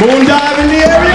Moondive in the area.